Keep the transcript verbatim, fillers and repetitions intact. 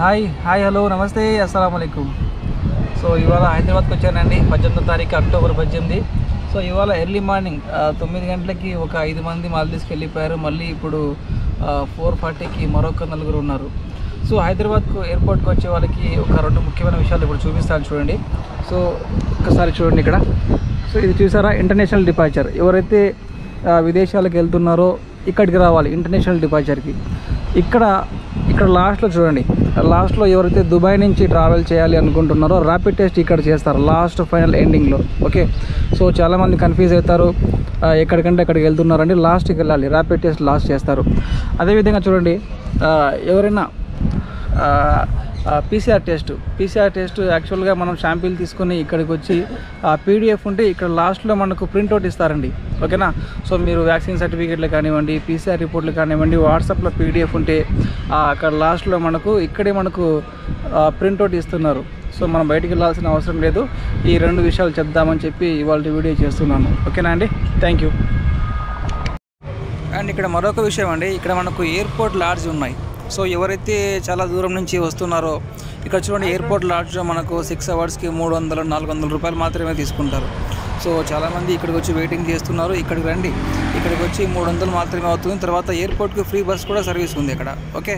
High hi hello नमस्ते अस्सलाम वालेकुम। सो इवाल हैदराबाद वच्चानी पద్దెనిమిది तारीख अक्टोबर పద్దెనిమిది। सो इवाल एर्ली मार्निंग తొమ్మిది గంటలకి ఒక ఐదు మంది మాల్దీవ్స్ వెళ్ళిపోయారు। మళ్ళీ ఇప్పుడు నాలుగు నలభై కి మరొక నలుగురు ఉన్నారు। సో హైదరాబాద్ కు ఎయిర్‌పోర్ట్ కు వచ్చే వాళ్ళకి ఒక రెండు ముఖ్యమైన విషయాలు ఇప్పుడు చూపిస్తాను చూడండి। సో ఒక్కసారి చూడండి ఇక్కడ। సో ఇది చూసారా ఇంటర్నేషనల్ డిపార్చర్। ఎవరైతే విదేశాలకు వెళ్తున్నారో ఇక్కడికి రావాలి ఇంటర్నేషనల్ డిపార్చర్ కి। ఇక్కడ ఇక్కడ లాస్ట్ లో చూడండి, లాస్ట్ లో ఎవరైతే దుబాయ్ నుంచి ట్రావెల్ చేయాలి అనుకుంటున్నారో ర్యాపిడ్ టెస్ట్ ఇక్కడ చేస్తారు లాస్ట్ ఫైనల్ ఎండింగ్ లో। ఓకే సో చాలా మంది కన్ఫ్యూజ్ అవుతారు ఎక్కడికంటే అక్కడికి వెళ్తున్నారండి, లాస్ట్ కి వెళ్ళాలి ర్యాపిడ్ టెస్ట్ లాస్ట్ చేస్తారు। అదే విధంగా చూడండి ఎవరైనా పీసీఆర్ టెస్ట్ పీసీఆర్ టెస్ట్ యాక్చువల్గా మనం శాంపిల్ తీసుకొని ఇక్కడికి వచ్చి ఆ పీడిఎఫ్ ఉంటే ఇక్కడ లాస్ట్లో మనకు ప్రింట్అవుట్ ఇస్తారండి, ఓకేనా। సో మీరు వ్యాక్సిన్ సర్టిఫికేట్లు కానివ్వండి, పీసీఆర్ రిపోర్ట్లు కానివ్వండి, వాట్సాప్లో పీడిఎఫ్ ఉంటే అక్కడ లాస్ట్లో మనకు ఇక్కడే మనకు ప్రింట్అవుట్ ఇస్తున్నారు। సో మనం బయటికి వెళ్ళాల్సిన అవసరం లేదు। ఈ రెండు విషయాలు చెప్దామని చెప్పి ఇవాళ వీడియో చేస్తున్నాను, ఓకేనా అండి। Thank you. అండ్ ఇక్కడ మరొక విషయం అండి, ఇక్కడ మనకు ఎయిర్పోర్ట్ లాడ్జ్ ఉన్నాయి। సో ఎవరైతే చాలా దూరం నుంచి వస్తున్నారో ఇక్కడ చూడండి ఎయిర్పోర్ట్ లాడ్జ్లో మనకు సిక్స్ అవర్స్కి మూడు వందలు నాలుగు వందల రూపాయలు మాత్రమే తీసుకుంటారు। సో చాలామంది ఇక్కడికి వచ్చి వెయిటింగ్ చేస్తున్నారు, ఇక్కడికి రండి, ఇక్కడికి వచ్చి మూడు వందలు మాత్రమే అవుతుంది। తర్వాత ఎయిర్పోర్ట్కి ఫ్రీ బస్ కూడా సర్వీస్ ఉంది ఇక్కడ, ఓకే।